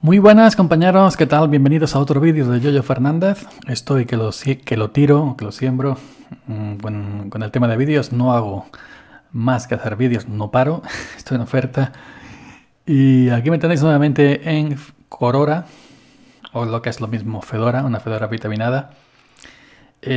Muy buenas compañeros, ¿qué tal? Bienvenidos a otro vídeo de Jojo Fernández. Estoy que lo siembro con el tema de vídeos. No hago más que hacer vídeos, no paro. Estoy en oferta. Y aquí me tenéis nuevamente en Korora, o lo que es lo mismo Fedora, una Fedora vitaminada,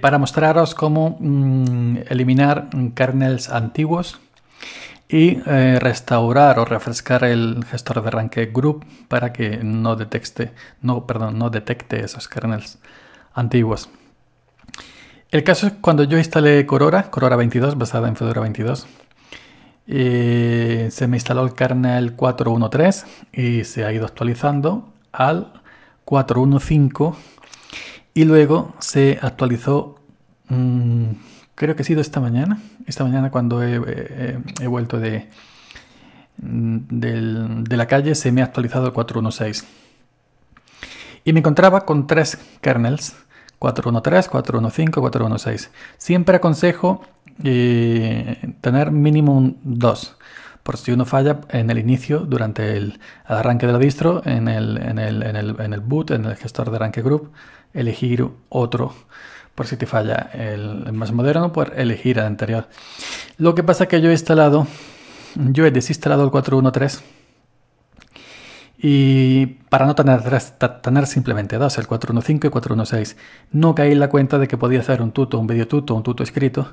para mostraros cómo eliminar kernels antiguos y restaurar o refrescar el gestor de arranque grub para que no detecte esos kernels antiguos. El caso es cuando yo instalé Korora 22, basada en Fedora 22, se me instaló el kernel 4.1.3 y se ha ido actualizando al 4.1.5 y luego se actualizó creo que ha sido esta mañana cuando he vuelto de la calle. Se me ha actualizado el 4.1.6 y me encontraba con tres kernels: 4.1.3, 4.1.5, 4.1.6. Siempre aconsejo tener mínimo 2, por si uno falla en el inicio, durante el arranque de la distro, en el boot, en el gestor de arranque grub, elegir otro. Por si te falla el más moderno, pues elegir el anterior. Lo que pasa es que yo he desinstalado el 4.1.3 y para no tener simplemente dos, el 4.1.5 y 4.1.6, no caí en la cuenta de que podía hacer un tuto, un video tuto, un tuto escrito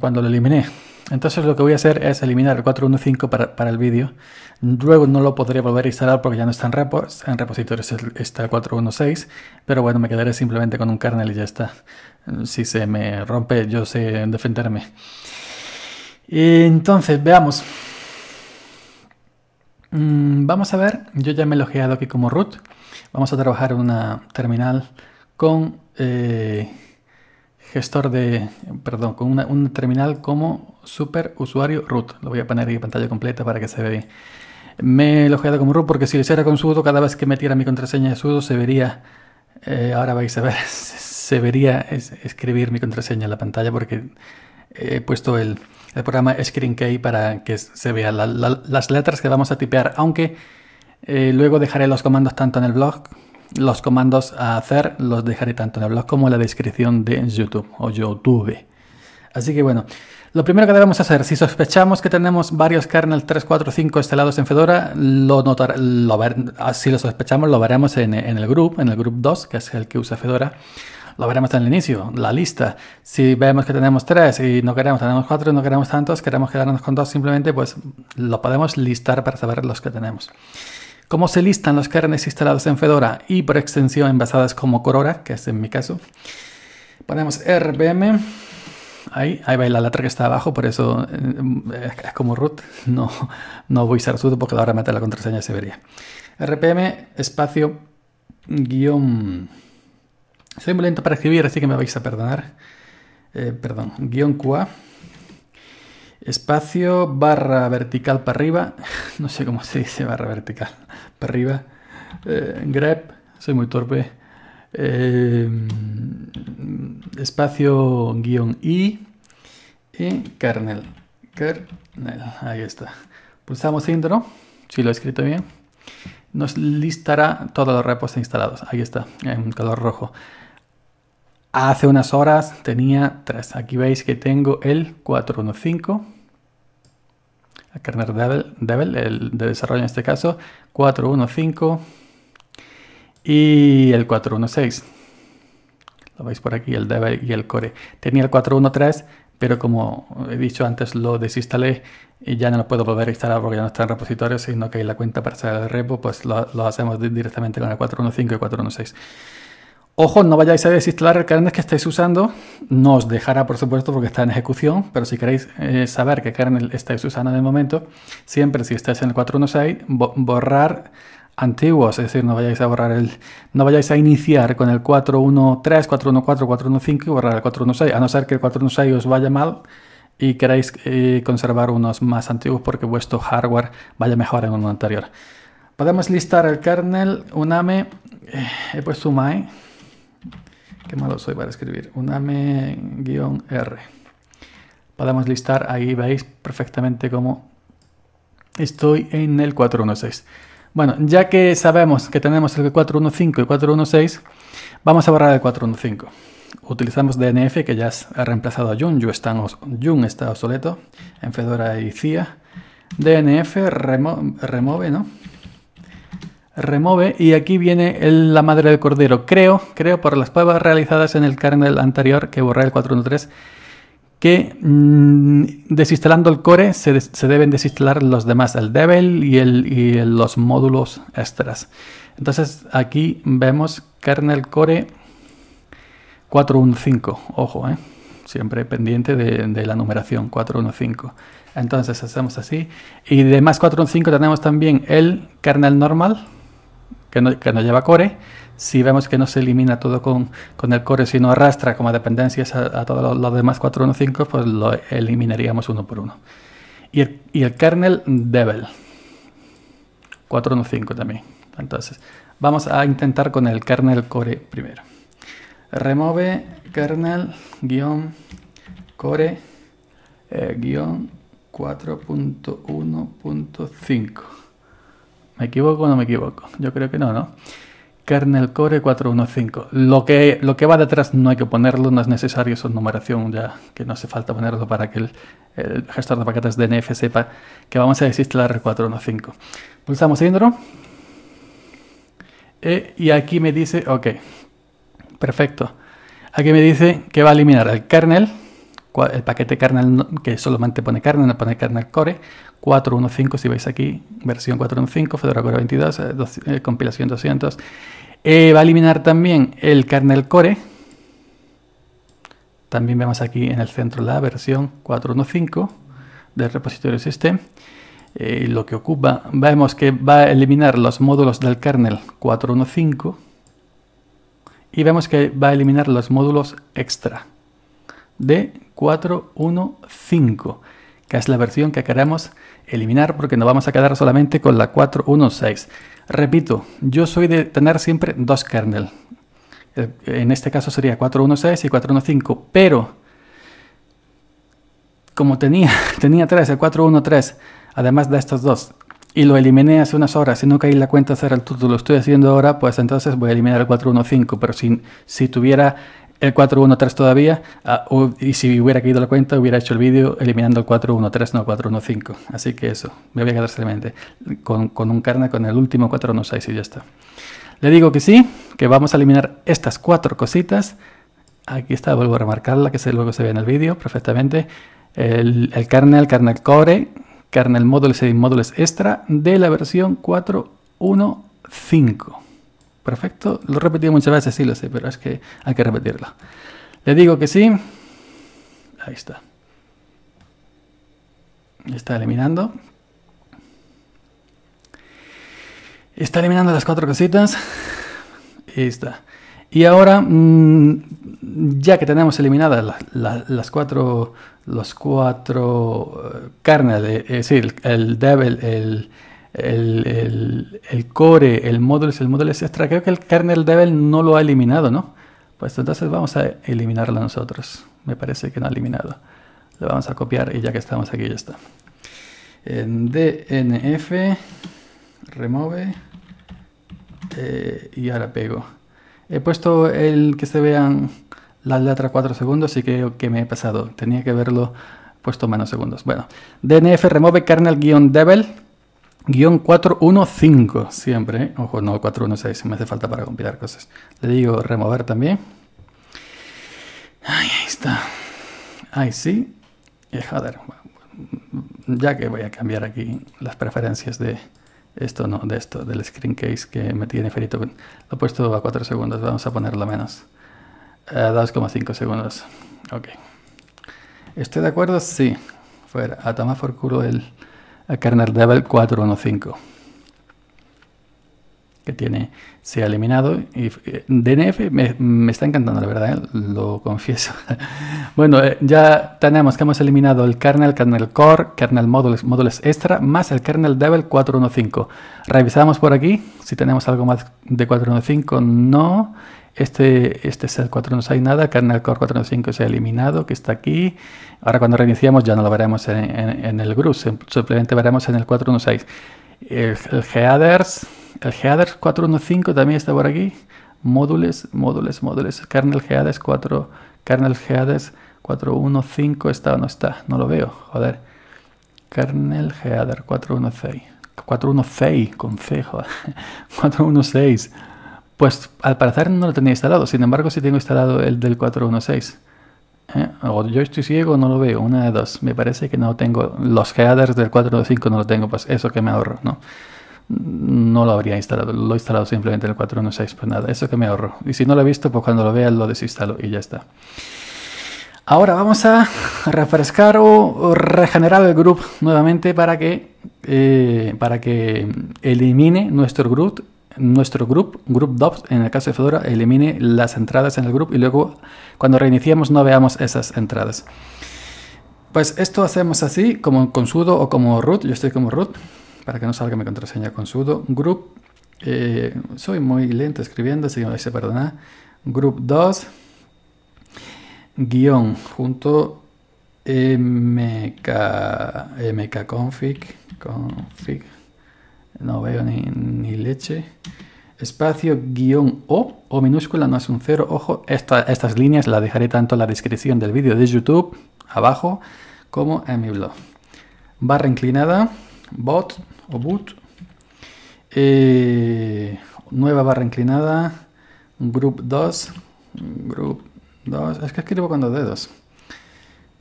cuando lo eliminé. Entonces lo que voy a hacer es eliminar el 4.1.5 para el vídeo. Luego no lo podré volver a instalar porque ya no está en repos. En repositorios está el 4.1.6, pero bueno, me quedaré simplemente con un kernel y ya está. Si se me rompe, yo sé defenderme. Y entonces, veamos. Vamos a ver, yo ya me he logueado aquí como root. Vamos a trabajar una terminal con... una terminal como super usuario root. Lo voy a poner aquí en pantalla completa para que se vea bien. Me he logueado como root porque si lo hiciera con sudo, cada vez que metiera mi contraseña de sudo se vería, ahora vais a ver, se vería escribir mi contraseña en la pantalla, porque he puesto el programa screenkey para que se vean las letras que vamos a tipear, aunque luego dejaré los comandos tanto en el blog. Los comandos a hacer los dejaré tanto en el blog como en la descripción de YouTube o YouTube. Así que bueno, lo primero que debemos hacer, si sospechamos que tenemos varios kernels 3, 4, 5 instalados en Fedora, si lo sospechamos lo veremos en el grub 2, que es el que usa Fedora. Lo veremos en el inicio, la lista. Si vemos que tenemos 3 y no queremos, tenemos 4 y no queremos tantos, queremos quedarnos con 2 simplemente, pues lo podemos listar para saber los que tenemos. Cómo se listan los kernels instalados en Fedora y por extensión en basadas como Korora, que es en mi caso. Ponemos RPM, ahí va la letra que está abajo, por eso es como root, no voy a usar sudo porque ahora meter la contraseña se vería. RPM espacio guión, soy muy lento para escribir así que me vais a perdonar, guión QA. Espacio barra vertical para arriba, no sé cómo se dice barra vertical para arriba, grep, soy muy torpe, espacio guión y kernel, ahí está. Pulsamos intro, si lo he escrito bien, nos listará todos los repos instalados, ahí está, en color rojo. Hace unas horas tenía 3. Aquí veis que tengo el 4.1.5, el kernel Devel, el de desarrollo en este caso, 4.1.5 y el 4.1.6. Lo veis por aquí, el Devel y el Core. Tenía el 4.1.3, pero como he dicho antes, lo desinstalé y ya no lo puedo volver a instalar porque ya no está en repositorio, sino que en la cuenta para hacer el repo, pues lo hacemos directamente con el 4.1.5 y 4.1.6. Ojo, no vayáis a desinstalar el kernel que estáis usando, no os dejará por supuesto porque está en ejecución, pero si queréis saber qué kernel estáis usando en el momento, siempre si estáis en el 4.1.6, borrar antiguos, es decir, no vayáis a iniciar con el 4.1.3, 4.1.4, 4.1.5 y borrar el 4.1.6, a no ser que el 4.1.6 os vaya mal y queráis conservar unos más antiguos porque vuestro hardware vaya mejor en uno anterior. Podemos listar el kernel Uname, he puesto Uname. Qué malo soy para escribir. Uname-R. Podemos listar, ahí veis perfectamente cómo estoy en el 4.1.6. Bueno, ya que sabemos que tenemos el 4.1.5 y 4.1.6, vamos a borrar el 4.1.5. Utilizamos DNF, que ya ha reemplazado a JunYu, Jun está obsoleto en Fedora y CIA. DNF remove, ¿no? Remove, y aquí viene la madre del cordero. Creo por las pruebas realizadas en el kernel anterior, que borré el 4.1.3, que desinstalando el core se deben desinstalar los demás, el devel y los módulos extras. Entonces aquí vemos kernel core 4.1.5, ojo, siempre pendiente de la numeración 4.1.5. Entonces hacemos así, y de más 4.1.5 tenemos también el kernel normal, que no lleva core. Si vemos que no se elimina todo con el core, sino arrastra como dependencias a todos los demás 4.1.5, pues lo eliminaríamos uno por uno. Y el kernel devel 4.1.5 también. Entonces vamos a intentar con el kernel core primero. Remove kernel-core 4.1.5. ¿Me equivoco o no me equivoco? Yo creo que no, ¿no? Kernel core 4.1.5. Lo que va detrás no hay que ponerlo, no es necesario su numeración, ya que no hace falta ponerlo para que el gestor de paquetes DNF sepa que vamos a desinstalar el 4.1.5. Pulsamos intro. Y aquí me dice, ok, perfecto. Aquí me dice que va a eliminar el kernel, el paquete kernel, que solamente pone kernel, no pone kernel core 4.1.5, si veis aquí, versión 4.1.5, Fedora Core 22, compilación 200. Va a eliminar también el kernel core. También vemos aquí en el centro la versión 4.1.5 del repositorio system. Lo que ocupa, vemos que va a eliminar los módulos del kernel 4.1.5. Y vemos que va a eliminar los módulos extra de 4.1.5, que es la versión que queremos eliminar, porque nos vamos a quedar solamente con la 4.1.6. Repito, yo soy de tener siempre dos kernel. En este caso sería 4.1.6 y 4.1.5, pero como tenía tres, el 4.1.3, además de estos dos, y lo eliminé hace unas horas y no caí en la cuenta hacer el tuto, lo estoy haciendo ahora, pues entonces voy a eliminar el 4.1.5, pero si tuviera el 4.1.3 todavía, y si hubiera caído la cuenta, hubiera hecho el vídeo eliminando el 4.1.3, no el 4.1.5. Así que eso, me voy a quedar solamente con un kernel con el último 4.1.6 y ya está. Le digo que sí, que vamos a eliminar estas cuatro cositas. Aquí está, vuelvo a remarcarla, que luego se ve en el vídeo perfectamente. El kernel, kernel core, kernel módulos y módulos extra de la versión 4.1.5. Perfecto, lo he repetido muchas veces, sí lo sé, pero es que hay que repetirlo. Le digo que sí. Ahí está. Está eliminando. Está eliminando las cuatro cositas. Ahí está. Y ahora, ya que tenemos eliminadas los cuatro kernel, es decir, el devel, el core, el módulo extra, creo que el kernel devel no lo ha eliminado, ¿no? Pues entonces vamos a eliminarlo nosotros. Me parece que no ha eliminado. Lo vamos a copiar y ya que estamos aquí ya está. En DNF, remove, y ahora pego. He puesto el que se vean las letras 4 segundos y creo que me he pasado. Tenía que haberlo puesto menos segundos. Bueno, DNF, remove, kernel-devel. 4.1.5 siempre, ojo, no 4.1.6, me hace falta para compilar cosas. Le digo remover también. Ahí está. Ahí sí. Y joder, ya que voy a cambiar aquí las preferencias de esto, no, de esto, del screenkey que me tiene ferito. Lo he puesto a 4 segundos, vamos a ponerlo menos. 2,5 segundos. Ok. ¿Estoy de acuerdo? Sí. Fuera, a tomar por culo el kernel devel 4.1.5, que se ha eliminado, y DNF me está encantando, la verdad, lo confieso. Bueno, ya tenemos que hemos eliminado el kernel, kernel core, kernel módulos extra, más el kernel devel 4.1.5. Revisamos por aquí si tenemos algo más de 4.1.5. no, este es el 4.1.6, nada, kernel core 4.1.5 se ha eliminado, que está aquí. Ahora cuando reiniciamos ya no lo veremos en el GRUB, simplemente veremos en el 4.1.6. El headers, el headers 415 también está por aquí. Módulos. Kernel headers 4, kernel headers 415 está o no está, no lo veo, joder. Kernel header 416. Pues al parecer no lo tenía instalado, sin embargo sí tengo instalado el del 416. O yo estoy ciego, no lo veo, una de dos. Me parece que no tengo los headers del 415, no lo tengo, pues eso que me ahorro, ¿no? No lo habría instalado, lo he instalado simplemente en el 416, pues nada, eso que me ahorro. Y si no lo he visto, pues cuando lo vea lo desinstalo y ya está. Ahora vamos a refrescar o regenerar el grub nuevamente para que elimine nuestro grub, grub2, en el caso de Fedora, elimine las entradas en el grub y luego cuando reiniciemos no veamos esas entradas. Pues esto hacemos así, como con sudo o como root. Yo estoy como root, para que no salga mi contraseña con sudo. Grub, soy muy lento escribiendo, así que me vais a perdonar. Grub2 guión junto mkconfig, no veo ni leche, espacio guión o minúscula, no es un cero, ojo, estas líneas las dejaré tanto en la descripción del vídeo de YouTube, abajo, como en mi blog. Barra inclinada, boot, nueva barra inclinada, grub2, es que escribo con dos dedos,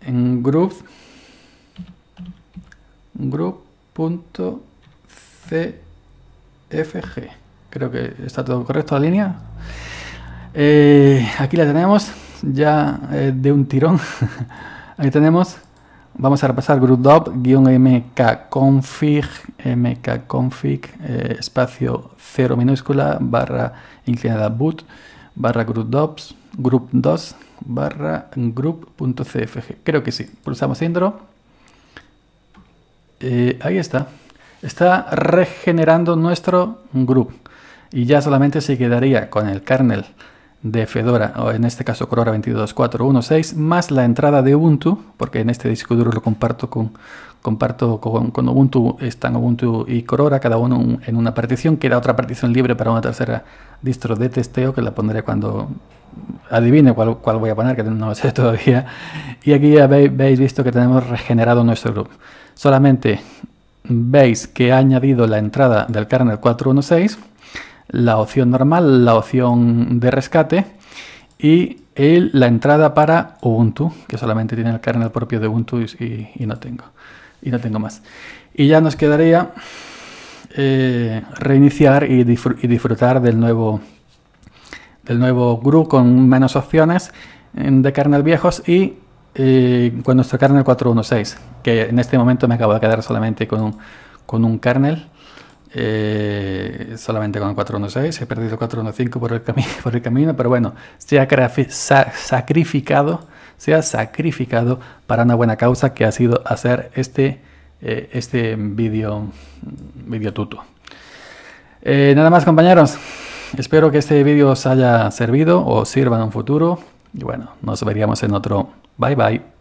en grub.cfg, creo que está todo correcto la línea. Aquí la tenemos ya de un tirón. Ahí tenemos, vamos a repasar grub-mkconfig, espacio 0 minúscula, barra inclinada boot, barra grub2, barra grub.cfg, creo que sí. Pulsamos intro, ahí está. Está regenerando nuestro grub y ya solamente se quedaría con el kernel de Fedora, o en este caso Korora 22.4.1.6, más la entrada de Ubuntu, porque en este disco duro lo comparto con Ubuntu, están Ubuntu y Korora, cada uno en una partición, queda otra partición libre para una tercera distro de testeo, que la pondré cuando adivine cuál voy a poner, que no lo sé todavía. Y aquí ya habéis visto que tenemos regenerado nuestro grub. Solamente veis que ha añadido la entrada del kernel 416, la opción normal, la opción de rescate y la entrada para Ubuntu, que solamente tiene el kernel propio de Ubuntu y no tengo más. Y ya nos quedaría reiniciar y disfrutar del nuevo GRU con menos opciones de kernel viejos y con nuestro kernel 416, que en este momento me acabo de quedar solamente con un kernel, solamente con el 416, he perdido el 415 por el camino, pero bueno, se ha sacrificado para una buena causa, que ha sido hacer este video tuto. Nada más, compañeros, espero que este vídeo os haya servido o sirva en un futuro. Y bueno, nos veríamos en otro. Bye bye.